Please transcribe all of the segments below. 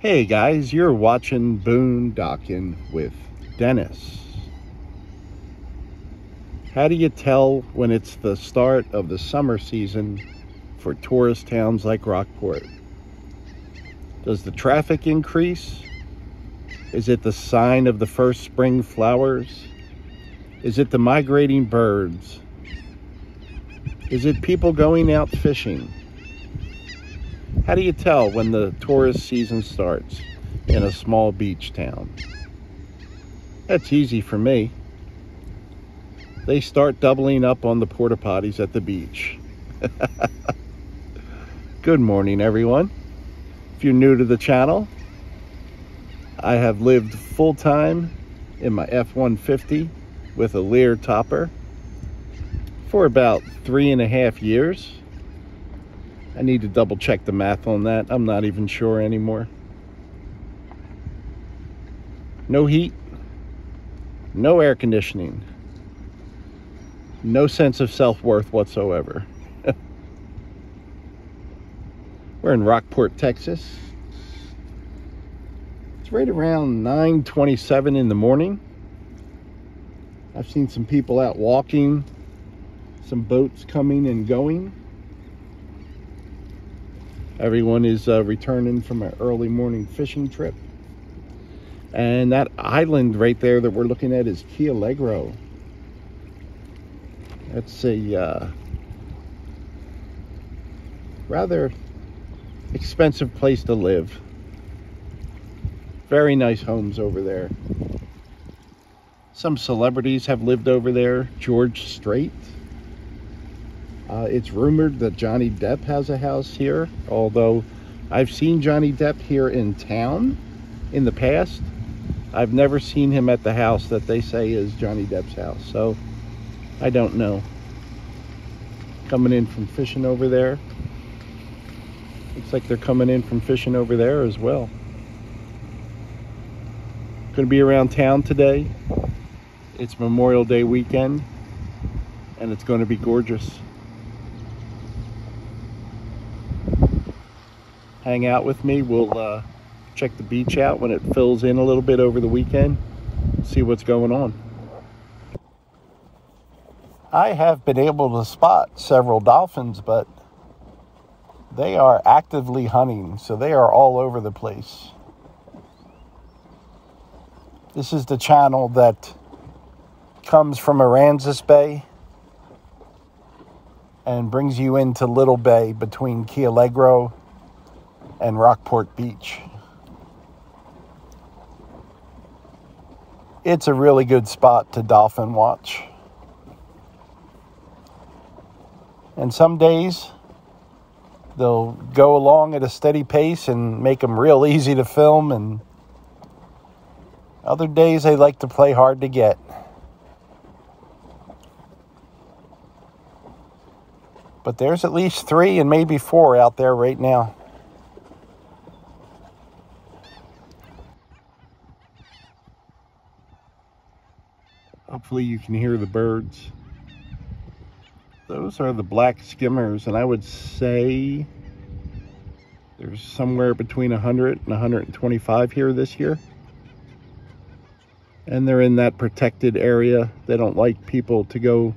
Hey guys, you're watching Boondocking with Dennis. How do you tell when it's the start of the summer season for tourist towns like Rockport? Does the traffic increase? Is it the sign of the first spring flowers? Is it the migrating birds? Is it people going out fishing? How do you tell when the tourist season starts in a small beach town? That's easy for me. They start doubling up on the porta potties at the beach. Good morning, everyone. If you're new to the channel, I have lived full-time in my F-150 with a Lear topper for about 3.5 years. I need to double check the math on that. I'm not even sure anymore. No heat, no air conditioning, no sense of self-worth whatsoever. We're in Rockport, Texas. It's right around 9:27 in the morning. I've seen some people out walking, some boats coming and going. Everyone is returning from an early morning fishing trip. And that island right there that we're looking at is Key Allegro. That's a rather expensive place to live. Very nice homes over there. Some celebrities have lived over there. George Strait. It's rumored that Johnny Depp has a house here, although I've seen Johnny Depp here in town in the past. I've never seen him at the house that they say is Johnny Depp's house, so I don't know. Coming in from fishing over there. Looks like they're coming in from fishing over there as well. Gonna be around town today. It's Memorial Day weekend, and it's gonna be gorgeous. Hang out with me. We'll check the beach out when it fills in a little bit over the weekend, see what's going on. I have been able to spot several dolphins, but they are actively hunting, so they are all over the place. This is the channel that comes from Aransas Bay and brings you into Little Bay between Key Allegro and Rockport Beach. It's a really good spot to dolphin watch. And some days they'll go along at a steady pace and make them real easy to film, and other days they like to play hard to get. But there's at least 3 and maybe 4 out there right now. Hopefully you can hear the birds. Those are the black skimmers, and I would say there's somewhere between 100 and 125 here this year. And they're in that protected area. They don't like people to go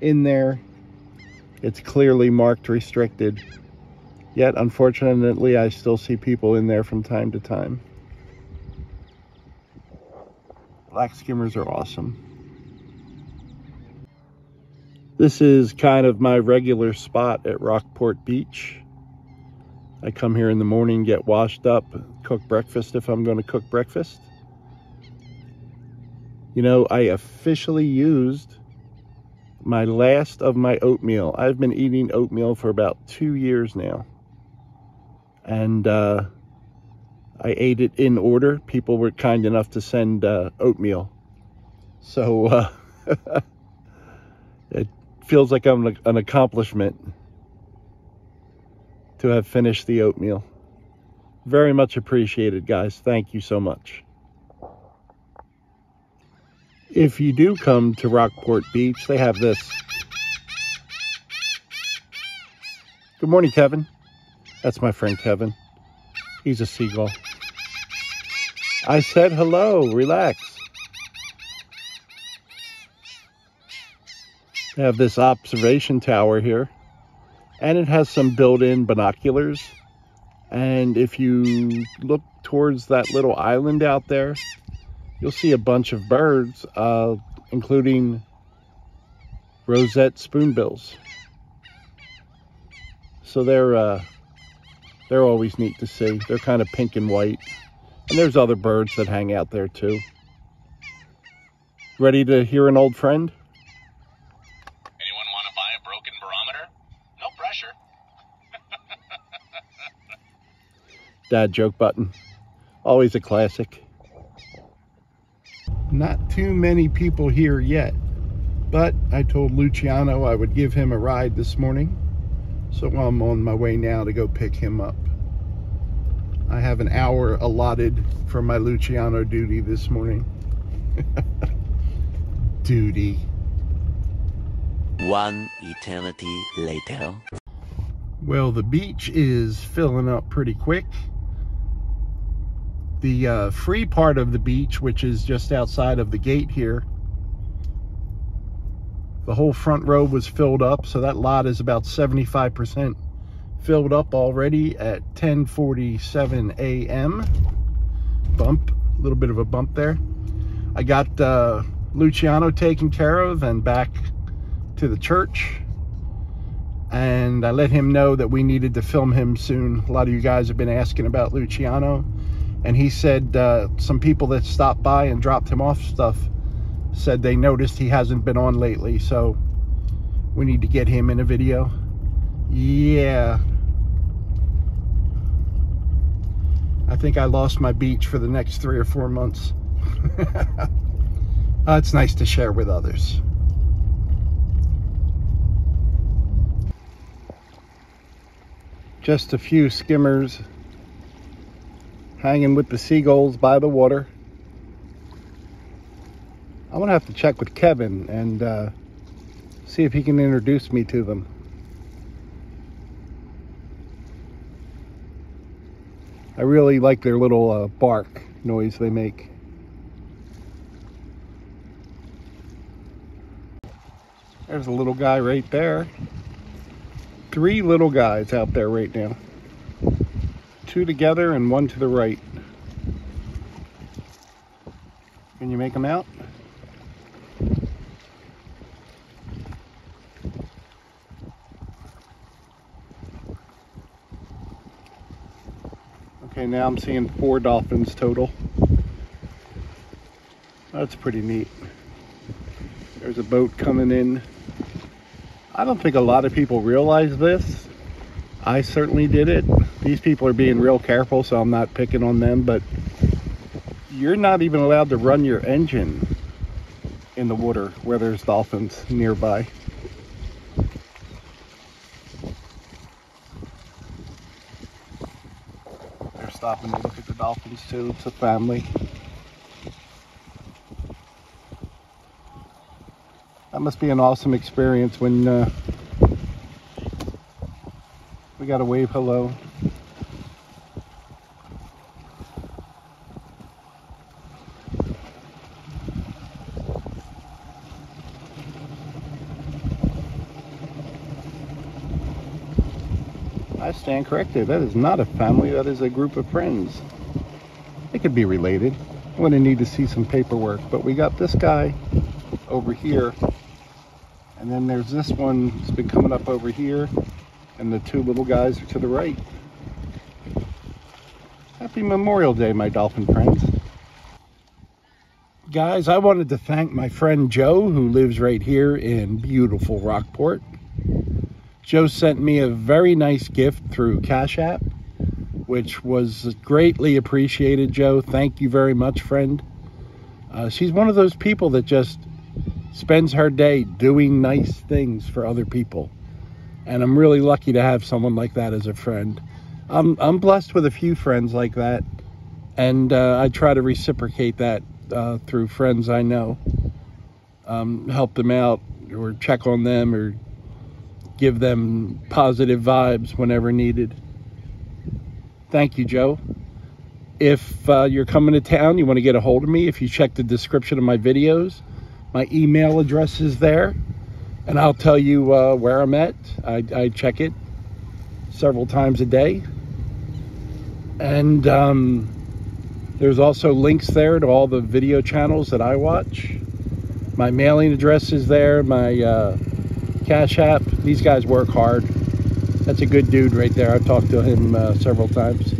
in there. It's clearly marked restricted. Yet, unfortunately, I still see people in there from time to time. Black skimmers are awesome. This is kind of my regular spot at Rockport Beach. I come here in the morning, get washed up, cook breakfast if I'm going to cook breakfast. You know, I officially used my last of my oatmeal. I've been eating oatmeal for about 2 years now. And I ate it in order. People were kind enough to send oatmeal. So it feels like I'm an accomplishment to have finished the oatmeal. Very much appreciated, guys. Thank you so much. If you do come to Rockport Beach, they have this. Good morning, Kevin. That's my friend Kevin. He's a seagull. I said hello. Relax. I have this observation tower here, and it has some built-in binoculars. And if you look towards that little island out there, you'll see a bunch of birds, including rosette spoonbills. So they're always neat to see. They're kind of pink and white. And there's other birds that hang out there too. Ready to hear an old friend? Dad joke button. Always a classic. Not too many people here yet, but I told Luciano I would give him a ride this morning, so I'm on my way now to go pick him up. I have an hour allotted for my Luciano duty this morning. Duty. One eternity later. Well, the beach is filling up pretty quick. The free part of the beach, which is just outside of the gate here, the whole front row was filled up, so that lot is about 75% filled up already at 10:47 a.m. Bump, a little bit of a bump there. I got Luciano taken care of and back to the church, and I let him know that we needed to film him soon. A lot of you guys have been asking about Luciano, and he said some people that stopped by and dropped him off stuff said they noticed he hasn't been on lately, so we need to get him in a video. Yeah, I think I lost my beach for the next 3 or 4 months. It's nice to share with others. Just a few skimmers hanging with the seagulls by the water. I'm gonna have to check with Kevin and see if he can introduce me to them. I really like their little bark noise they make. There's a little guy right there. 3 little guys out there right now. 2 together and 1 to the right. Can you make them out? Okay, now I'm seeing 4 dolphins total. That's pretty neat. There's a boat coming in. I don't think a lot of people realize this. I certainly did it. These people are being real careful, so I'm not picking on them, but you're not even allowed to run your engine in the water where there's dolphins nearby. They're stopping to look at the dolphins too. It's a family. That must be an awesome experience when we got to wave hello. I stand corrected. That is not a family. That is a group of friends. They could be related. I'm going to need to see some paperwork, but we got this guy over here. And then there's this one that's been coming up over here, and the 2 little guys are to the right. Happy Memorial Day, my dolphin friends. Guys, I wanted to thank my friend Joe, who lives right here in beautiful Rockport. Joe sent me a very nice gift through Cash App, which was greatly appreciated, Joe. Thank you very much, friend. She's one of those people that just spends her day doing nice things for other people, and I'm really lucky to have someone like that as a friend. I'm blessed with a few friends like that, and I try to reciprocate that through friends I know. Help them out, or check on them, or give them positive vibes whenever needed. Thank you, Joe. If you're coming to town, you want to get a hold of me, if you check the description of my videos, my email address is there, and I'll tell you where I'm at. I check it several times a day. And there's also links there to all the video channels that I watch. My mailing address is there, my Cash App. These guys work hard. That's a good dude right there. I've talked to him several times.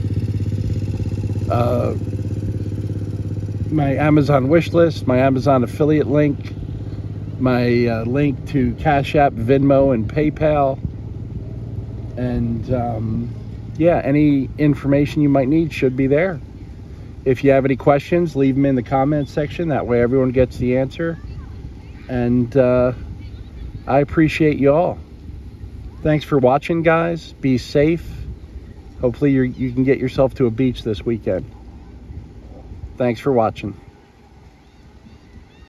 My Amazon wish list, my Amazon affiliate link, my link to Cash App, Venmo, and PayPal. And yeah, any information you might need should be there. If you have any questions, leave them in the comments section. That way everyone gets the answer. And I appreciate you all. Thanks for watching, guys. Be safe. Hopefully you can get yourself to a beach this weekend. Thanks for watching.